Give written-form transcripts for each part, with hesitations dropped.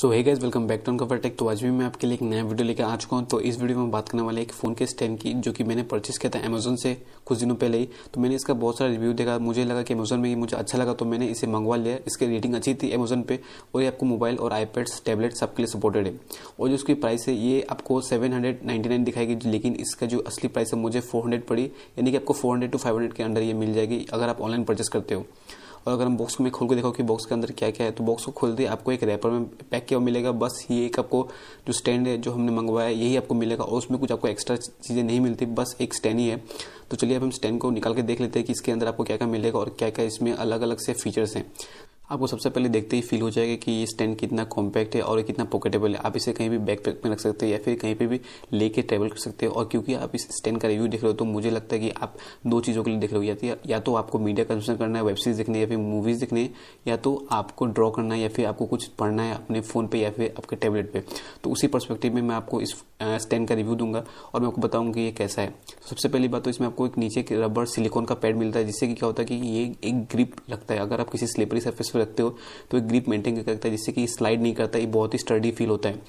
So hey guys, welcome back to uncover take. तो आज भी मैं आपके लिए एक नया वीडियो लेकर आ चुका हूँ। तो इस वीडियो में बात करने वाले एक फ़ोन के स्टैंड की, जो कि मैंने परचेस किया था अमेजोन से कुछ दिनों पहले ही। तो मैंने इसका बहुत सारा रिव्यू देखा, मुझे लगा कि अमेजोन में ये मुझे अच्छा लगा, तो मैंने इसे मंगवा लिया। इसकी रेटिंग अच्छी थी अमेजोन पे, और ये आपको मोबाइल और आईपैड्स, टैबलेट सबके लिए सपोर्टेड है। और जो उसकी प्राइस है, ये आपको 799 दिखाएगी, लेकिन इसका जो असली प्राइस है मुझे 400 पड़ी, यानी कि आपको 400 to 500 के अंदर ये मिल जाएगी अगर आप ऑनलाइन परचेस करते हो। और अगर हम बॉक्स में खोल के देखो कि बॉक्स के अंदर क्या क्या है, तो बॉक्स को खोलते ही आपको एक रैपर में पैक किया हुआ मिलेगा। बस ये एक आपको जो स्टैंड है जो हमने मंगवाया है यही आपको मिलेगा, और उसमें कुछ आपको एक्स्ट्रा चीज़ें नहीं मिलती, बस एक स्टैंड ही है। तो चलिए अब हम स्टैंड को निकाल के देख लेते हैं कि इसके अंदर आपको क्या क्या मिलेगा और क्या क्या इसमें अलग अलग से फीचर्स हैं। आपको सबसे पहले देखते ही फील हो जाएगा कि ये स्टैंड कितना कॉम्पैक्ट है और कितना पॉकेटेबल है। आप इसे कहीं भी बैकपैक में रख सकते हो या फिर कहीं पे भी लेके ट्रैवल कर सकते हो। और क्योंकि आप इस स्टैंड का रिव्यू देख रहे हो, तो मुझे लगता है कि आप दो चीज़ों के लिए देख रहे हो, या तो आपको मीडिया कंज्यूम करना है, वेब सीरीज देखनी है या फिर मूवीज़ देखनी है, या तो आपको ड्रॉ करना है या फिर आपको कुछ पढ़ना है अपने फ़ोन पर या फिर आपके टैबलेट पर। तो उसी पर्सपेक्टिव में मैं आपको इस स्टैंड का रिव्यू दूंगा और मैं आपको बताऊँगा कि ये कैसा है। सबसे पहली बात तो इसमें आपको एक नीचे रबर सिलिकॉन का पैड मिलता है, जिससे कि क्या होता है कि ये एक ग्रिप लगता है। अगर आप किसी स्लिपरी सर्फेस रखते हो तो एक ग्रिप मेंटेन करके रखता है, जिससे कि स्लाइड नहीं करता। ये बहुत ही स्टर्डी फील होता है।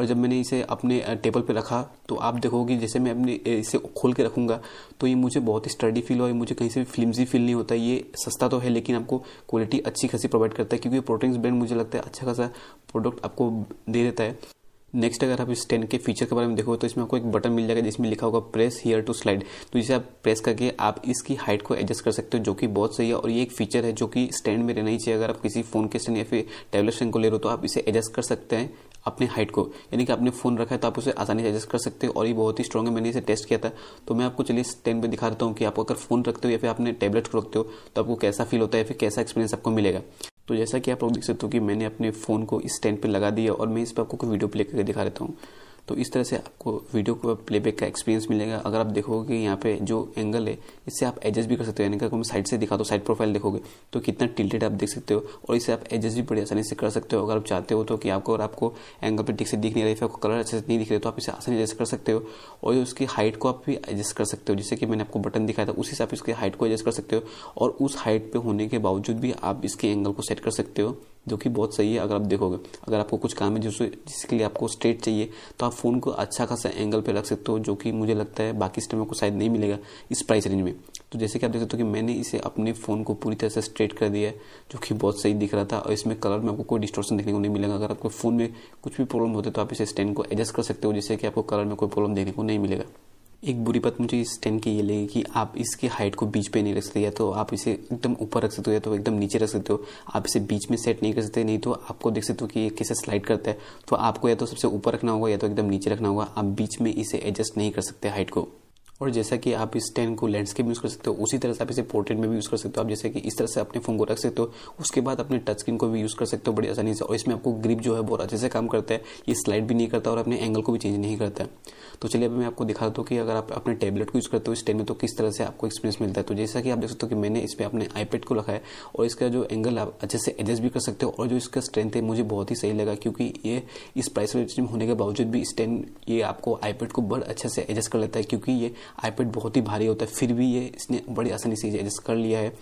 और जब मैंने इसे अपने टेबल पे रखा, तो आप देखोगे जैसे मैं अपने इसे खोल के रखूँगा तो ये मुझे बहुत ही स्टर्डी फील हो, ये मुझे कहीं से भी फ्लिम्जी फील नहीं होता। ये सस्ता तो है लेकिन आपको क्वालिटी अच्छी खासी प्रोवाइड करता है, क्योंकि प्रोटोनिक्स ब्रांड मुझे लगता है अच्छा खासा प्रोडक्ट आपको दे देता है। नेक्स्ट, अगर आप इस स्टैंड के फीचर के बारे में देखो, तो इसमें आपको एक बटन मिल जाएगा जिसमें लिखा होगा प्रेस हियर टू स्लाइड। तो इसे आप प्रेस करके आप इसकी हाइट को एडजस्ट कर सकते हो, जो कि बहुत सही है। और ये एक फीचर है जो कि स्टैंड में रहना ही चाहिए। अगर आप किसी फ़ोन के स्टैंड या फिर टैबलेट स्टैंड को ले रहे हो, तो आप इसे एडजस्ट कर सकते हैं अपने हाइट को, यानी कि आपने फ़ोन रखा है तो आप उसे आसानी से एडजस्ट कर सकते हो। और ये बहुत ही स्ट्रॉन्ग है, मैंने इसे टेस्ट किया था। तो मैं आपको चलिए स्टैंड पर दिखा देता हूँ कि आप अगर फ़ोन रखते हो या फिर आपने टैबलेट को रखते हो तो आपको कैसा फील होता है या फिर कैसा एक्सपीरियंस आपको मिलेगा। तो जैसा कि आप लोग देख सकते हो कि मैंने अपने फ़ोन को इस स्टैंड पे लगा दिया, और मैं इस पर आपको कोई वीडियो प्ले करके दिखा देता हूँ। तो इस तरह से आपको वीडियो को प्लेबैक का एक्सपीरियंस मिलेगा। अगर आप देखोगे कि यहाँ पे जो एंगल है इससे आप एडजस्ट भी कर सकते हो, यानी कि अगर मैं साइड से दिखा तो साइड प्रोफाइल देखोगे तो कितना टिल्टेड आप देख सकते हो, और इसे आप एडजस्ट भी बड़ी आसानी से कर सकते हो। अगर आप चाहते हो तो कि आपको अगर आपको एंगल पर ठीक से दिख नहीं रही है, आपको कलर अच्छे से नहीं दिख रहे, तो आप इसे आसानी से एडजस्ट कर सकते हो। और उसकी हाइट को आप भी एडजस्ट कर सकते हो, जैसे कि मैंने आपको बटन दिखाया था उसी से आप इसकी हाइट को एडजस्ट कर सकते हो, और उस हाइट पर होने के बावजूद भी आप इसके एंगल को सेट कर सकते हो, जो कि बहुत सही है। अगर आप देखोगे अगर आपको कुछ काम है जिसके लिए आपको स्ट्रेट चाहिए, तो आप फ़ोन को अच्छा खासा एंगल पे रख सकते हो, जो कि मुझे लगता है बाकी स्टैंड को शायद नहीं मिलेगा इस प्राइस रेंज में। तो जैसे कि आप देख सकते हो कि मैंने इसे अपने फ़ोन को पूरी तरह से स्ट्रेट कर दिया है, जो कि बहुत सही दिख रहा था। और इसमें कलर में आपको कोई डिस्टॉर्शन देखने को नहीं मिलेगा। अगर आपको फ़ोन में कुछ भी प्रॉब्लम होती है तो आप इसे स्टैंड को एडजस्ट कर सकते हो, जिससे कि आपको कलर में कोई प्रॉब्लम देखने को नहीं मिलेगा। एक बुरी बात मुझे इस स्टैंड की ये लगी कि आप इसकी हाइट को बीच पे नहीं रख सकते, या तो आप इसे एकदम ऊपर रख सकते हो या तो एकदम नीचे रख सकते हो। आप इसे बीच में सेट नहीं कर सकते, नहीं तो आपको देख सकते हो कि ये कैसे स्लाइड करता है। तो आपको या तो सबसे ऊपर रखना होगा या तो एकदम नीचे रखना होगा, आप बीच में इसे एडजस्ट नहीं कर सकते हाइट को। और जैसा कि आप इस स्टैंड को लैंडस्केप में यूज़ कर सकते हो, उसी तरह से आप इसे पोर्ट्रेट में भी यूज़ कर सकते हो। आप जैसे कि इस तरह से अपने फ़ोन को रख सकते हो, उसके बाद अपने टच स्क्रीन को भी यूज़ कर सकते हो बड़ी आसानी से। और इसमें आपको ग्रिप जो है बहुत अच्छे से काम करता है, ये स्लाइड भी नहीं करता और अपने एंगल को भी चेंज नहीं करता। तो चलिए अब मैं आपको दिखाता हूँ कि अगर आप अपने टैबलेट को यूज़ करते हो इस स्टैंड में तो किस तरह से आपको एक्सपीरियंस मिलता है। तो जैसा कि आप देख सकते हो कि मैंने इस पर अपने आईपैड को रखा है, और इसका जो एंगल आप अच्छे से एडजस्ट भी कर सकते हो। और जो इसका स्ट्रेंथ है मुझे बहुत ही सही लगा, क्योंकि ये इस प्राइस रेंज में होने के बावजूद भी स्टैंड ये आपको आईपैड को बड़ा अच्छे से एडजस्ट कर लेता है, क्योंकि ये आईपैड बहुत ही भारी होता है, फिर भी ये इसने बड़ी आसानी से एडजस्ट कर लिया है।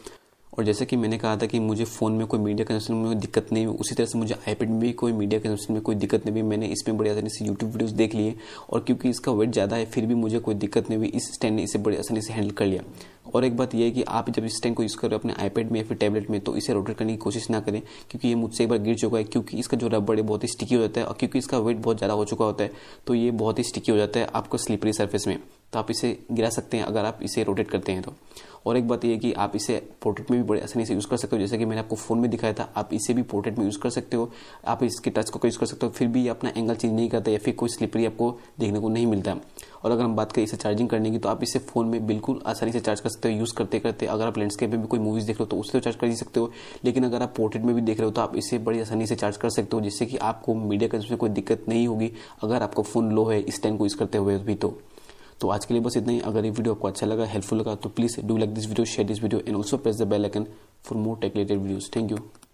और जैसे कि मैंने कहा था कि मुझे फ़ोन में कोई मीडिया कंजम्पशन में दिक्कत नहीं हुई, उसी तरह से मुझे आईपैड में भी कोई मीडिया कंजम्पशन में कोई दिक्कत नहीं हुई। मैंने इसमें बड़ी आसानी से यूट्यूब वीडियोस देख लिए, और क्योंकि इसका वेट ज़्यादा है फिर भी मुझे कोई दिक्कत नहीं हुई, इस स्टैंड ने इसे बड़ी आसानी से हैंडल कर लिया। और एक बात यह है कि आप जब इस स्टैंड को यूज़ करें अपने आईपैड में या फिर टैबलेट में, तो इसे रोटेट करने की कोशिश ना करें, क्योंकि ये मुझसे एक बार गिर चुका है, क्योंकि इसका जो रबड़ है बहुत ही स्टिकी हो जाता है, और क्योंकि इसका वेट बहुत ज़्यादा हो चुका होता है तो ये बहुत ही स्टिकी हो जाता है आपको स्लिपरी सर्फेस में। तो आप इसे गिरा सकते हैं अगर आप इसे रोटेट करते हैं तो। और एक बात यह है कि आप इसे पोर्ट्रेट में भी बड़े आसानी से यूज़ कर सकते हो, जैसे कि मैंने आपको फ़ोन में दिखाया था, आप इसे भी पोर्ट्रेट में यूज़ कर सकते हो। आप इसके टच को यूज़ कर सकते हो, फिर भी अपना एंगल चेंज नहीं करता या फिर कोई स्लिपरी आपको देखने को नहीं मिलता। और अगर हम बात करें इसे चार्जिंग करने की, तो आप इसे फ़ोन में बिल्कुल आसानी से चार्ज कर सकते हो यूज़ करते करते। अगर आप लैंडस्केप में भी कोई मूवीज़ देख रहे हो तो उससे तो चार्ज कर ही सकते हो, लेकिन अगर आप पोर्ट्रेट में भी देख रहे हो तो आप इसे बड़ी आसानी से चार्ज कर सकते हो, जिससे कि आपको मीडिया कंजम्पशन में कोई दिक्कत नहीं होगी अगर आपका फ़ोन लो है इस स्टैंड को यूज़ करते हुए भी। तो आज के लिए बस इतना ही। अगर ये वीडियो आपको अच्छा लगा, हेल्पफुल लगा, तो please do like this video, share this video and also press the bell icon for more tech related videos. Thank you.